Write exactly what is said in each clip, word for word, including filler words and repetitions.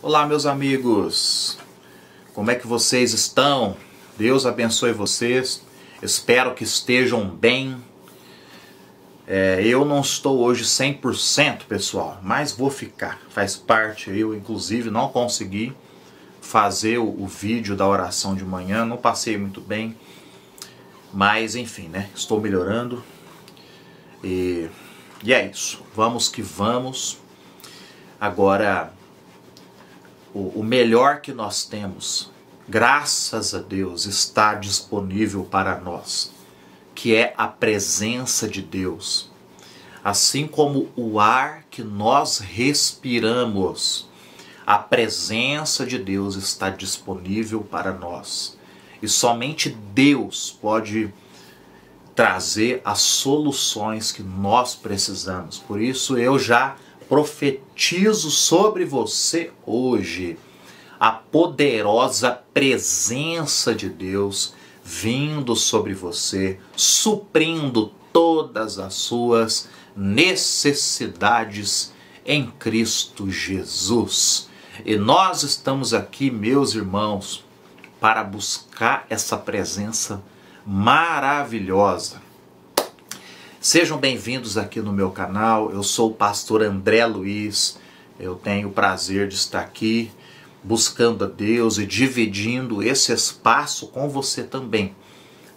Olá, meus amigos, como é que vocês estão? Deus abençoe vocês, espero que estejam bem. É, eu não estou hoje cem por cento, pessoal, mas vou ficar, faz parte. Eu, inclusive, não consegui fazer o, o vídeo da oração de manhã, não passei muito bem, mas enfim, né, estou melhorando, e, e é isso, vamos que vamos. Agora, o melhor que nós temos, graças a Deus, está disponível para nós, que é a presença de Deus. Assim como o ar que nós respiramos, a presença de Deus está disponível para nós. E somente Deus pode trazer as soluções que nós precisamos. Por isso eu já profetizo sobre você hoje a poderosa presença de Deus vindo sobre você, suprindo todas as suas necessidades em Cristo Jesus. E nós estamos aqui, meus irmãos, para buscar essa presença maravilhosa. Sejam bem-vindos aqui no meu canal, eu sou o pastor André Luiz, eu tenho o prazer de estar aqui buscando a Deus e dividindo esse espaço com você também.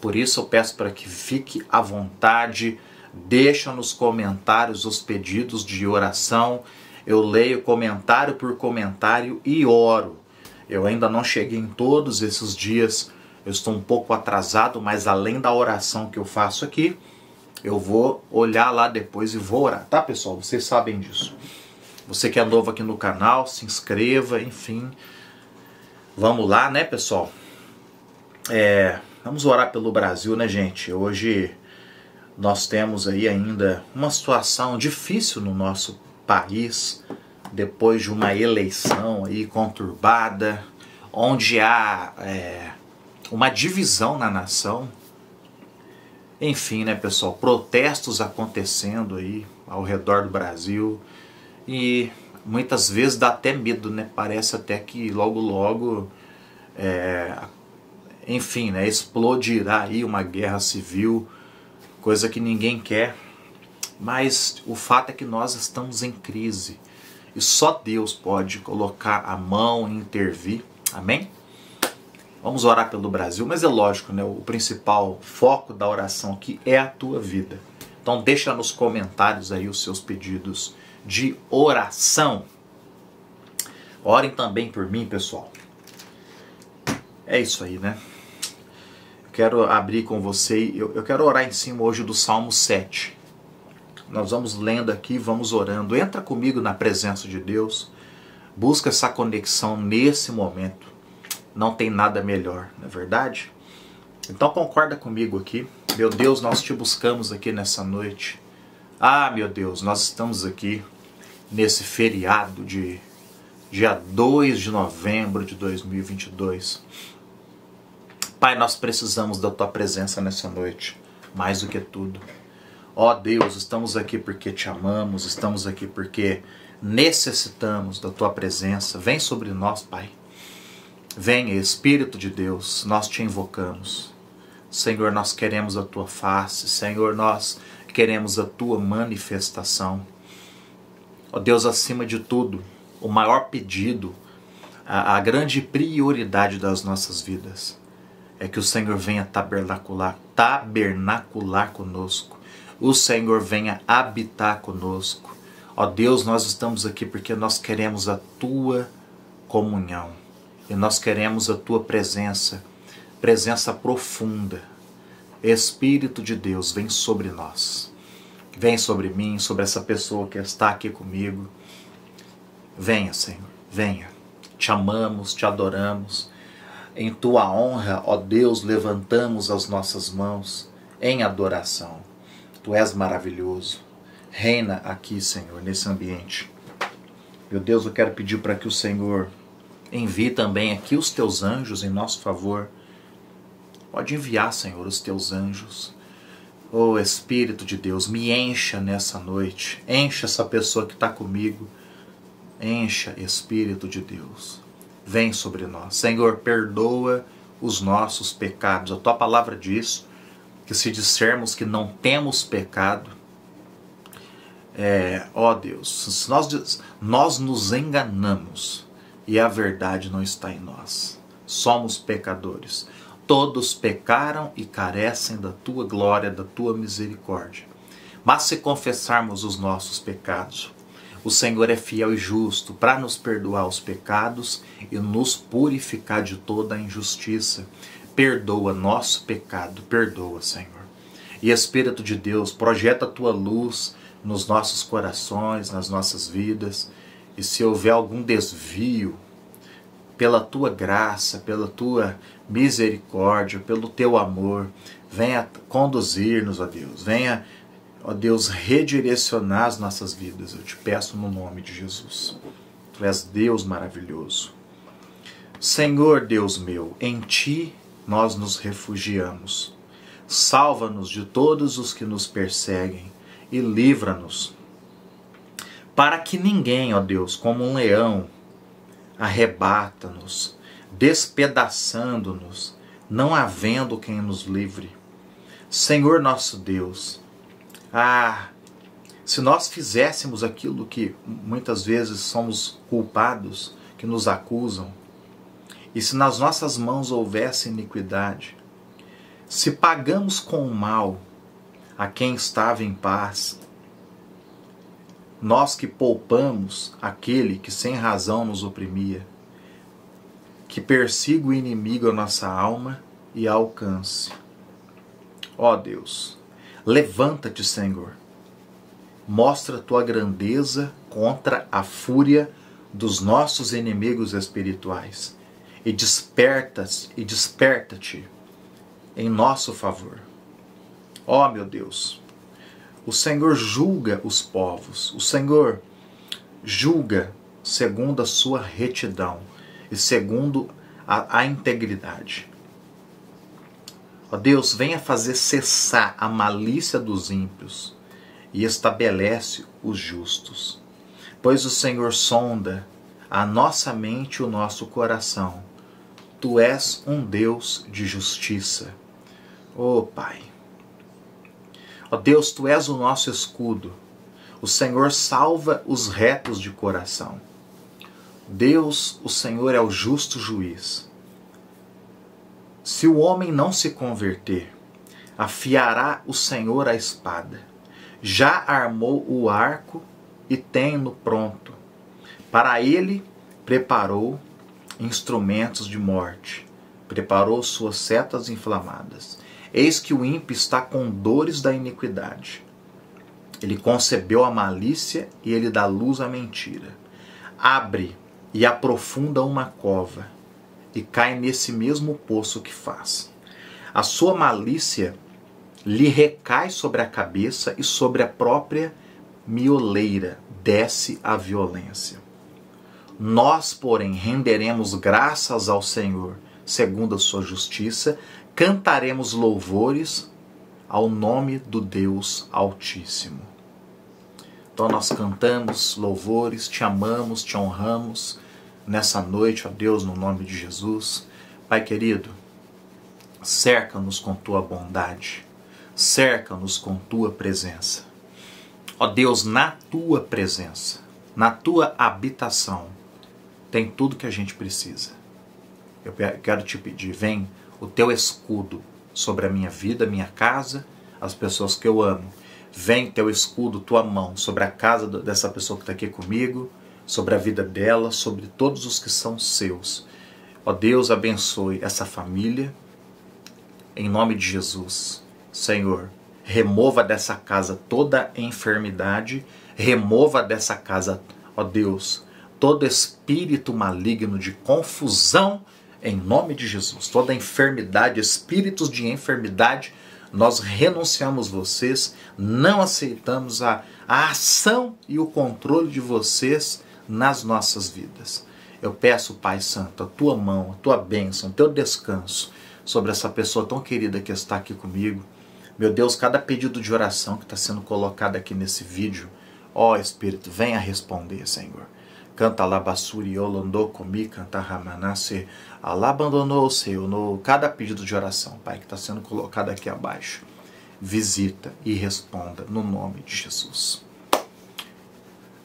Por isso eu peço para que fique à vontade, deixa nos comentários os pedidos de oração, eu leio comentário por comentário e oro. Eu ainda não cheguei em todos esses dias, eu estou um pouco atrasado, mas além da oração que eu faço aqui, eu vou olhar lá depois e vou orar, tá, pessoal? Vocês sabem disso. Você que é novo aqui no canal, se inscreva, enfim. Vamos lá, né, pessoal? É, vamos orar pelo Brasil, né, gente? Hoje nós temos aí ainda uma situação difícil no nosso país, depois de uma eleição aí conturbada, onde há é, uma divisão na nação. Enfim, né, pessoal, protestos acontecendo aí ao redor do Brasil e muitas vezes dá até medo, né? Parece até que logo, logo, é, enfim, né, explodirá aí uma guerra civil, coisa que ninguém quer. Mas o fato é que nós estamos em crise e só Deus pode colocar a mão e intervir, amém? Vamos orar pelo Brasil, mas é lógico, né? O principal foco da oração aqui é a tua vida. Então deixa nos comentários aí os seus pedidos de oração. Orem também por mim, pessoal. É isso aí, né? Eu quero abrir com você, eu, eu quero orar em cima hoje do Salmo sete. Nós vamos lendo aqui, vamos orando. Entra comigo na presença de Deus, busca essa conexão nesse momento. Não tem nada melhor, não é verdade? Então concorda comigo aqui. Meu Deus, nós te buscamos aqui nessa noite. Ah, meu Deus, nós estamos aqui nesse feriado de dia dois de novembro de dois mil e vinte e dois. Pai, nós precisamos da tua presença nessa noite, mais do que tudo. Ó Deus, estamos aqui porque te amamos, estamos aqui porque necessitamos da tua presença. Vem sobre nós, Pai. Venha, Espírito de Deus, nós te invocamos. Senhor, nós queremos a tua face. Senhor, nós queremos a tua manifestação. Ó Deus, acima de tudo, o maior pedido, a, a grande prioridade das nossas vidas é que o Senhor venha tabernacular, tabernacular conosco. O Senhor venha habitar conosco. Ó Deus, nós estamos aqui porque nós queremos a tua comunhão. E nós queremos a tua presença, presença profunda. Espírito de Deus, vem sobre nós. Vem sobre mim, sobre essa pessoa que está aqui comigo. Venha, Senhor, venha. Te amamos, te adoramos. Em tua honra, ó Deus, levantamos as nossas mãos em adoração. Tu és maravilhoso. Reina aqui, Senhor, nesse ambiente. Meu Deus, eu quero pedir para que o Senhor envie também aqui os teus anjos em nosso favor. Pode enviar, Senhor, os teus anjos. Ó Espírito de Deus, me encha nessa noite. Encha essa pessoa que está comigo. encha, Espírito de Deus, vem sobre nós. Senhor, perdoa os nossos pecados. A tua palavra diz que se dissermos que não temos pecado, é, ó Deus, nós, nós nos enganamos e a verdade não está em nós. Somos pecadores. Todos pecaram e carecem da tua glória, da tua misericórdia. Mas se confessarmos os nossos pecados, o Senhor é fiel e justo para nos perdoar os pecados e nos purificar de toda a injustiça. Perdoa nosso pecado, perdoa, Senhor. E Espírito de Deus, projeta a tua luz nos nossos corações, nas nossas vidas. E se houver algum desvio, pela tua graça, pela tua misericórdia, pelo teu amor, venha conduzir-nos, ó Deus. Venha, ó Deus, redirecionar as nossas vidas. Eu te peço no nome de Jesus. Tu és Deus maravilhoso. Senhor Deus meu, em ti nós nos refugiamos. Salva-nos de todos os que nos perseguem e livra-nos, para que ninguém, ó Deus, como um leão, arrebata-nos, despedaçando-nos, não havendo quem nos livre. Senhor nosso Deus, ah, se nós fizéssemos aquilo que muitas vezes somos culpados, que nos acusam, e se nas nossas mãos houvesse iniquidade, se pagamos com o mal a quem estava em paz, nós que poupamos aquele que sem razão nos oprimia, que persiga o inimigo à nossa alma e a alcance. Ó Deus, levanta-te, Senhor. Mostra a tua grandeza contra a fúria dos nossos inimigos espirituais. E despertas e desperta-te em nosso favor. Ó meu Deus, o Senhor julga os povos, o Senhor julga segundo a sua retidão e segundo a, a integridade. Ó Deus, venha fazer cessar a malícia dos ímpios e estabelece os justos, pois o Senhor sonda a nossa mente e o nosso coração. Tu és um Deus de justiça. Ó Pai, ó Deus, tu és o nosso escudo. O Senhor salva os retos de coração. Deus, o Senhor é o justo juiz. Se o homem não se converter, afiará o Senhor a espada. Já armou o arco e tem-no pronto. Para ele preparou instrumentos de morte. Preparou suas setas inflamadas. Eis que o ímpio está com dores da iniquidade. Ele concebeu a malícia e ele dá luz à mentira. Abre e aprofunda uma cova e cai nesse mesmo poço que faz. A sua malícia lhe recai sobre a cabeça e sobre a própria mioleira desce a violência. Nós, porém, renderemos graças ao Senhor, segundo a sua justiça, cantaremos louvores ao nome do Deus Altíssimo. Então nós cantamos louvores, te amamos, te honramos nessa noite, ó Deus, no nome de Jesus. Pai querido, cerca-nos com tua bondade, cerca-nos com tua presença. Ó Deus, na tua presença, na tua habitação, tem tudo que a gente precisa. Eu quero te pedir, vem o teu escudo sobre a minha vida, minha casa, as pessoas que eu amo. Vem teu escudo, tua mão, sobre a casa dessa pessoa que está aqui comigo, sobre a vida dela, sobre todos os que são seus. Ó Deus, abençoe essa família. Em nome de Jesus, Senhor, remova dessa casa toda enfermidade, remova dessa casa, ó Deus, todo espírito maligno de confusão, em nome de Jesus. Toda enfermidade, espíritos de enfermidade, nós renunciamos vocês, não aceitamos a, a ação e o controle de vocês nas nossas vidas. Eu peço, Pai Santo, a tua mão, a tua bênção, o teu descanso sobre essa pessoa tão querida que está aqui comigo. Meu Deus, cada pedido de oração que está sendo colocado aqui nesse vídeo, ó Espírito, venha responder, Senhor. canta alabassuri, olondô, comi, canta ramanasse, alá abandonou o seu, no cada pedido de oração, Pai, que está sendo colocado aqui abaixo. Visita e responda no nome de Jesus.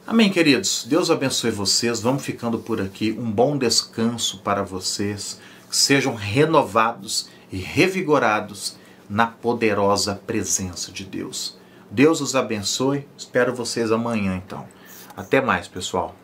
Amém, queridos. Deus abençoe vocês. Vamos ficando por aqui. Um bom descanso para vocês. Que sejam renovados e revigorados na poderosa presença de Deus. Deus os abençoe. Espero vocês amanhã, então. Até mais, pessoal.